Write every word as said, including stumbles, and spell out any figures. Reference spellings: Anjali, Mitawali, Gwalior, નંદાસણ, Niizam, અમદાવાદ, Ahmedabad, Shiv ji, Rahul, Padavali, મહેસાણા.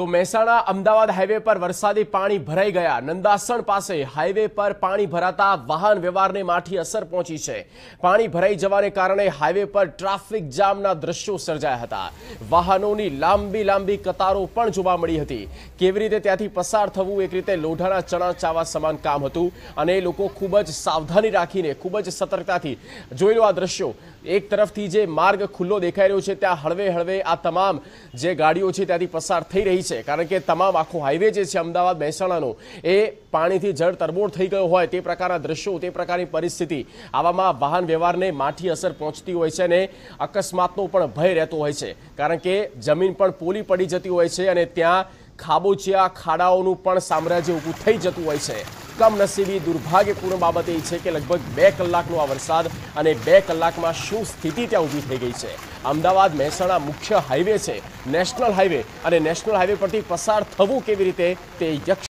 તો મહેસાણા અમદાવાદ હાઈવે પર વરસાદી પાણી ભરાઈ ગયા। નંદાસણ પાસે હાઈવે પર પાણી ભરાતા વાહન વ્યવહારને માઠી અસર પહોંચી છે। પાણી ભરાઈ જવાને કારણે હાઈવે પર ટ્રાફિક જામના દ્રશ્યો સર્જાયા હતા। વાહનોની લાંબી લાંબી કતારો પણ જોવા મળી હતી। કેવી રીતે ત્યાંથી પસાર થવું એક રીતે લોઢાના ચણા ચાવા સમાન કામ હતું અને લોકો ખૂબ જ સાવધાની રાખીને ખૂબ જ સતર્કતાથી જોઈ લો આ દ્રશ્યો। એક તરફથી જે માર્ગ ખુલ્લો દેખાઈ રહ્યો છે ત્યાં હળવે હળવે આ તમામ જે ગાડીઓ છે ત્યાંથી પસાર થઈ રહી છે। कारण के तमाम आखो हाईवे जे छे अमदावाद महेसाणानो ए पाणीथी जळ तरबोळ थई गयो होय ते प्रकारना दृश्यो ते प्रकारनी परिस्थिति आवामां वाहन व्यवहारने माठी असर पहोंचती होय छे ने अकस्मातनो पण भय रहेतो होय छे। कारण के जमीन पण पोली पड़ी जती होय छे अने त्यां खाबोचिया खाडाओनुं पण साम्राज्य ऊभुं थई जतुं होय छे। कमनसीबी दुर्भाग्यपूर्ण बाबत ए छे के लगभग बे कलाकनो आ वरसाद अने बे कलाकमां शुं स्थिति त्यां ऊभी थई गई छे। अमदावाद महेसाणा मुख्य हाईवे छे, नेशनल हाईवे अने नेशनल हाईवे परथी पसार थवुं केवी रीते ते